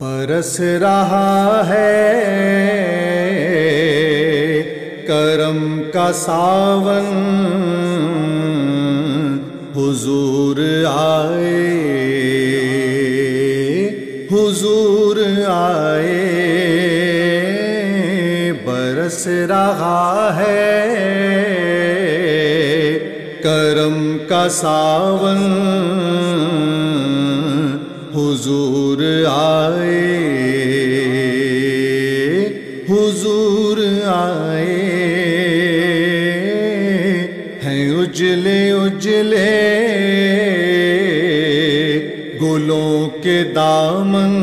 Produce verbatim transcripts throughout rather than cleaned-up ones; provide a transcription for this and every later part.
बरस रहा है करम का सावन, हुजूर आए हुजूर आए। बरस रहा है करम का सावन, हुजूर आए हुजूर आए। हैं उजले उजले गुलों के दामन,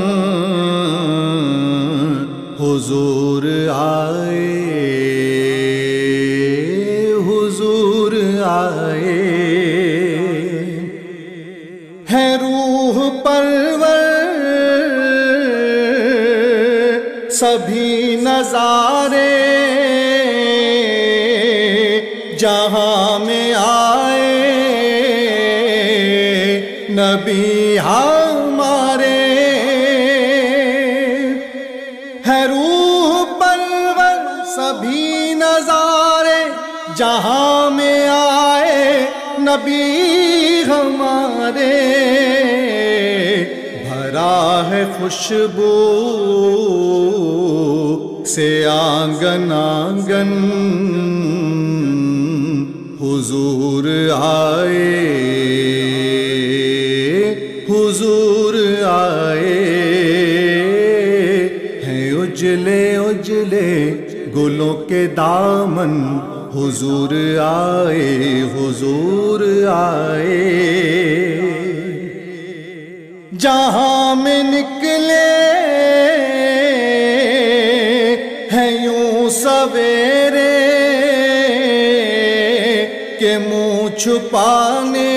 हुजूर आए हुजूर आए। हैं रूह परवर सभी नजारे जहां में आए, नबी हमारे है रूह परवर। सभी नजारे जहां में आए, नबी हमारे। भरा है खुशबू से आंगन आंगन, हुजूर आए हुजूर आए। हैं उजले उजले गुलों के दामन, हुजूर आए हुजूर आए। जहां में निकले सवेरे के मुँह छुपाने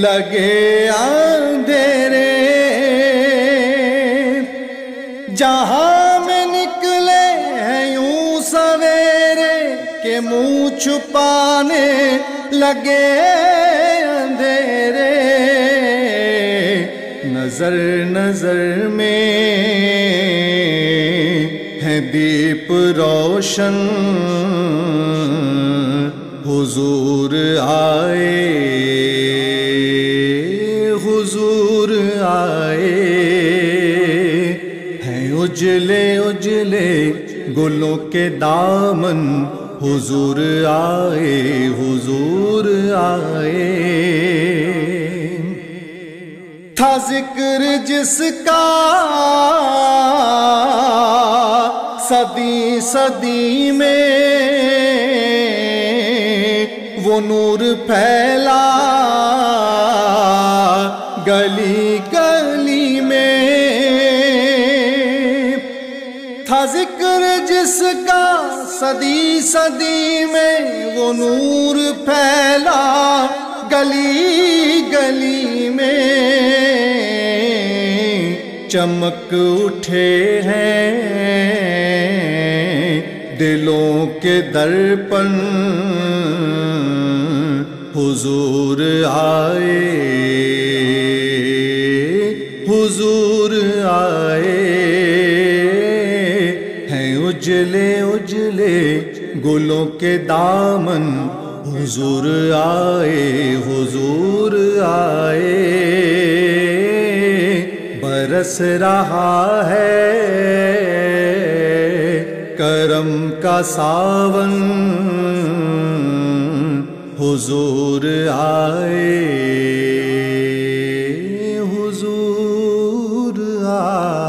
लगे अंधेरे। जहां में निकले हैं यूं सवेरे के मुँह छुपाने लगे अंधेरे। नजर नजर में दीप रोशन, हुजूर आए हुजूर आए। हैं उजले उजले गुलों के दामन, हुजूर आए हुजूर आए। था जिक्र जिसका सदी सदी में, वो नूर फैला गली गली में। था जिक्र जिसका सदी सदी में, वो नूर फैला गली गली में। चमक उठे हैं दिलों के दर्पण, हुजूर आए हुजूर आए। हैं उजले उजले गुलों के दामन, हुजूर आए हुजूर आए। बरस रहा है करम का सावन, हुजूर आए हुजूर आए।